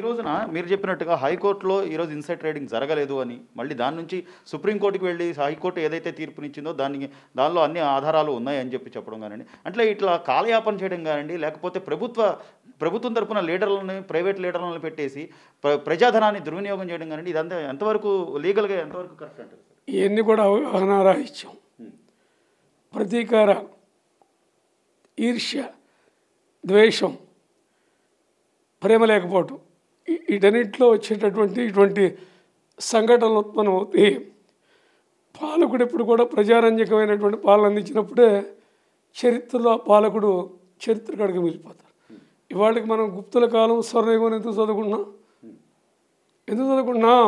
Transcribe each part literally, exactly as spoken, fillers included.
ఈ రోజున మీరు చెప్పినట్టుగా హైకోర్టులో ఈ రోజు ఇన్సైడ్ ట్రేడింగ్ జరగలేదు అని మళ్ళీ దాని నుంచి సుప్రీం కోర్టుకి వెళ్ళి హైకోర్టు ఏదైతే తీర్పునిచ్చిందో దానికి దానిలో అన్ని ఆధారాలు ఉన్నాయి అని చెప్పి చెప్పడం కానివ్వండి, అంటే ఇట్లా కాలయాపన చేయడం కానివ్వండి, లేకపోతే ప్రభుత్వ ప్రభుత్వం తరపున లీడర్లని ప్రైవేట్ లీడర్లను పెట్టేసి ప్ర ప్రజాధనాన్ని దుర్వినియోగం చేయడం కానివ్వండి, ఇదంతా ఎంతవరకు లీగల్గా ఎంతవరకు కరెక్ట్ అంటారు? ఇవన్నీ కూడా అవగాహనరాహిత్యం, ప్రతీకార ఈర్ష్య, ద్వేషం, ప్రేమ లేకపోవటం, వీటన్నిటిలో వచ్చేటటువంటి ఇటువంటి సంఘటనలు ఉత్పన్నమవుతాయి. పాలకుడు ఎప్పుడు కూడా ప్రజారంజకమైనటువంటి పాలన అందించినప్పుడే చరిత్రలో పాలకుడు చరిత్ర కడుగు మిగిలిపోతారు. ఇవాళకి మనం గుప్తుల కాలం, స్వర్ణయుగం ఎందుకు చదువుకుంటున్నాం ఎందుకు చదువుకుంటున్నాం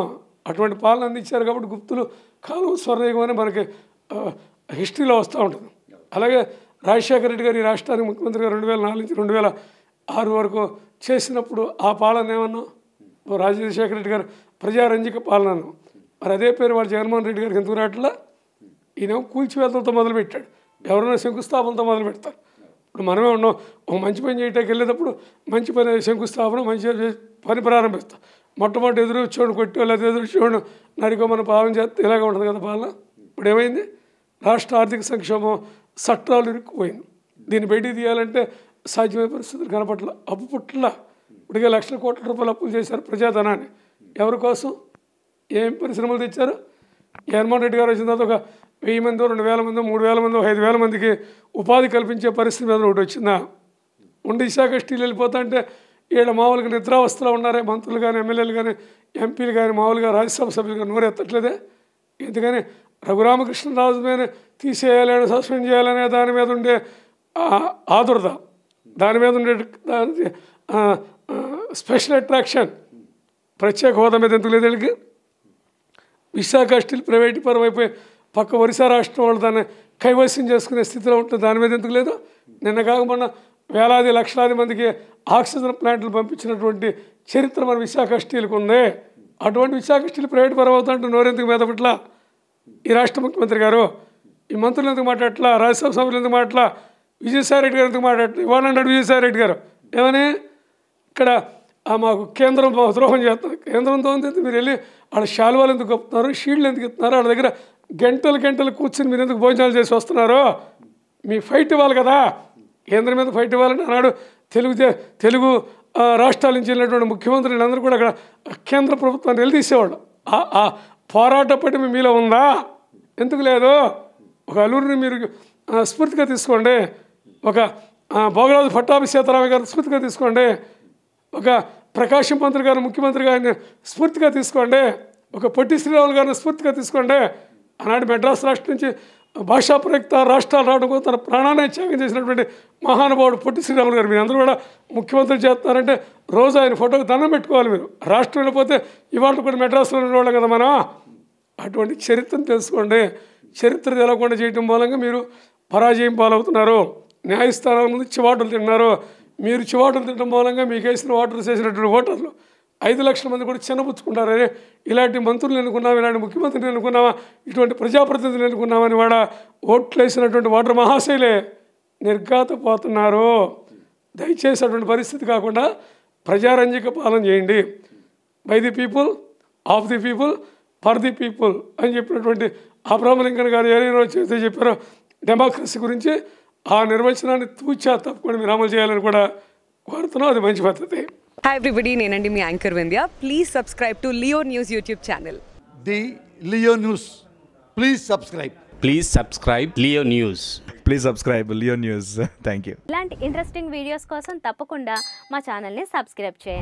అటువంటి పాలన అందించారు కాబట్టి గుప్తుల కాలం, స్వర్ణయుగం అని మనకి హిస్టరీలో వస్తూ ఉంటుంది. అలాగే రాజశేఖర రెడ్డి గారు ఈ రాష్ట్రానికి ముఖ్యమంత్రిగా రెండు వేల నాలుగు నుంచి రెండు వేల ఆరు వరకు చేసినప్పుడు ఆ పాలన ఏమన్నా రాజశేఖర రెడ్డి గారు ప్రజారంజిక పాలనను, మరి అదే పేరు వాళ్ళు జగన్మోహన్ రెడ్డి గారికి ఎందుకు రాట్లా? ఈయన కూల్చివేతలతో మొదలుపెట్టాడు, ఎవరైనా శంకుస్థాపనతో మొదలు పెడతారు. ఇప్పుడు మనమే ఉన్నాం, ఒక మంచి పని చేయటానికి వెళ్ళేటప్పుడు మంచి పని శంకుస్థాపన మంచి పని ప్రారంభిస్తాం, మొట్టమొదటి ఎదురు వచ్చేవాడు కొట్టి లేదా ఎదురు వచ్చేవాడు నరికో మన పాలన చేస్తే ఇలాగే ఉంటుంది కదా పాలన. ఇప్పుడు ఏమైంది? రాష్ట్ర ఆర్థిక సంక్షేమం చట్టాలు ఇరుక్కుపోయింది, దీన్ని బయట తీయాలంటే సాధ్యమైన పరిస్థితులు కనపట్ల, అప్పు పుట్ల. ఇప్పటికే లక్షల కోట్ల రూపాయలు అప్పులు చేశారు ప్రజాధనాన్ని, ఎవరి కోసం? ఏం పరిశ్రమలు తెచ్చారు? జగన్మోహన్ రెడ్డి గారు వచ్చిన తర్వాత ఒక వెయ్యి మందో రెండు వేల మందో మూడు వేల మందో ఐదు వేల మందికి ఉపాధి కల్పించే పరిస్థితి మీద ఒకటి వచ్చిందా? ఉండి విశాఖ స్టీల్ వెళ్ళిపోతా అంటే వీళ్ళ మామూలుగా నిద్రావస్థలో ఉన్నారే మంత్రులు కానీ, ఎమ్మెల్యేలు కానీ, ఎంపీలు కానీ, మామూలుగా రాజ్యసభ సభ్యులు కానీ నోరు ఎత్తట్లేదే. ఎందుకని రఘురామకృష్ణరాజు మీద తీసేయాలని, సస్పెండ్ చేయాలనే దాని మీద ఉండే ఆదురత, దాని మీద ఉండే స్పెషల్ అట్రాక్షన్, ప్రత్యేక హోదా మీద ఎందుకు లేదు వీళ్ళకి? విశాఖ స్టీల్ ప్రైవేటీపరం అయిపోయి పక్క ఒరిస్సా రాష్ట్రం వాళ్ళు దాన్ని కైవసం చేసుకునే స్థితిలో ఉంటుంది, దాని మీద ఎందుకు లేదు? నిన్న కాకుండా వేలాది లక్షలాది మందికి ఆక్సిజన్ ప్లాంట్లు పంపించినటువంటి చరిత్ర మన విశాఖ స్టీల్కి ఉంది. అటువంటి విశాఖ స్టీల్ ప్రైవేటీపరం అవుతా అంటే నోరెందుకు మీద పట్ల? ఈ రాష్ట్ర ముఖ్యమంత్రి గారు, ఈ మంత్రులు ఎందుకు మాట్లాడట్లా? రాజ్యసభ సభ్యులు ఎందుకు మాట్లాడలా? విజయసాయి రెడ్డి గారు ఎందుకు మాట్లాడట్లేదు? ఇవాళ అంటాడు విజయసాయి రెడ్డి గారు ఏమని, ఇక్కడ మాకు కేంద్రం ద్రోహం చేస్తున్నారు, కేంద్రంతో మీరు వెళ్ళి వాళ్ళ శాల్వాలు ఎందుకు కప్పుతున్నారు, షీల్డ్లు ఎందుకు ఇస్తున్నారు, వాళ్ళ దగ్గర గంటలు గంటలు కూర్చుని మీరు ఎందుకు భోజనాలు చేసి వస్తున్నారు? మీ ఫైట్ ఇవ్వాలి కదా, కేంద్రం మీద ఫైట్ ఇవ్వాలని అన్నాడు. తెలుగు తెలుగు రాష్ట్రాల నుంచి వెళ్ళినటువంటి ముఖ్యమంత్రులు అందరూ కూడా అక్కడ కేంద్ర ప్రభుత్వాన్ని నిలదీసేవాళ్ళు. ఆ పోరాట పటిమ మీలో ఉందా? ఎందుకు లేదు? ఒక అల్లూరిని మీరు స్ఫూర్తిగా తీసుకోండి, ఒక భోగరాజు పట్టాభి సీతారామ గారు స్ఫూర్తిగా తీసుకోండి, ఒక ప్రకాశం పంతులు గారు ముఖ్యమంత్రి గారిని స్ఫూర్తిగా తీసుకోండి, ఒక పొట్టి శ్రీరాములు గారిని స్ఫూర్తిగా తీసుకోండి. ఆనాడు మెడ్రాస్ రాష్ట్రం నుంచి భాషా ప్రయుక్త రాష్ట్రాలు రావడం కోసం తన ప్రాణాన్ని త్యాగం చేసినటువంటి మహానుభావుడు పొట్టి శ్రీరాములు గారు. మీరు అందరూ కూడా ముఖ్యమంత్రి చేస్తున్నారంటే రోజు ఆయన ఫోటోకి దండం పెట్టుకోవాలి. మీరు రాష్ట్రం వెళ్ళిపోతే ఇవాళ కూడా మెడ్రాస్లో ఉండేవాళ్ళం కదా మనం. అటువంటి చరిత్రను తెలుసుకోండి. చరిత్ర తెలవకుండా చేయడం మూలంగా మీరు పరాజయం పాలవుతున్నారు, న్యాయస్థానాల ముందు చివాటలు తింటున్నారు. మీరు చివాటలు తినడం మూలంగా మీకు వేసిన ఓటర్లు చేసినటువంటి ఓటర్లు ఐదు లక్షల మంది కూడా చిన్నపుచ్చుకుంటారని, ఇలాంటి మంత్రులు ఎన్నుకున్నావా, ఇలాంటి ముఖ్యమంత్రిని ఎన్నుకున్నావా, ఇటువంటి ప్రజాప్రతినిధులు ఎన్నుకున్నామని వాడ ఓట్లు వేసినటువంటి ఓటర్ మహాశైలే నిర్ఘాతపోతున్నారు. దయచేసి అటువంటి పరిస్థితి కాకుండా ప్రజారంజిక పాలన చేయండి. By the people, of the people, for the people అని చెప్పినటువంటి అబ్రహం లింకన్ గారు ఏదైనా చెప్పారో డెమోక్రసీ గురించి, ఆ నిర్వచనాన్ని తూచా తప్పకుండా మీరు అమలు చేయాలని కూడా కోరుతున్నాం. అది మంచి పద్ధతి. హాయ్ ఎవ్రీబడి, నేనండి మీ anchor Vindhya. Please subscribe to Leo news YouTube channel. The Leo news please subscribe. Please subscribe Leo news. Please subscribe Leo news. Thank you. ఇలాంటి ఇంట్రెస్టింగ్ వీడియోస్ కోసం తప్పకుండా మా ఛానల్ని సబ్స్క్రైబ్ చేయండి.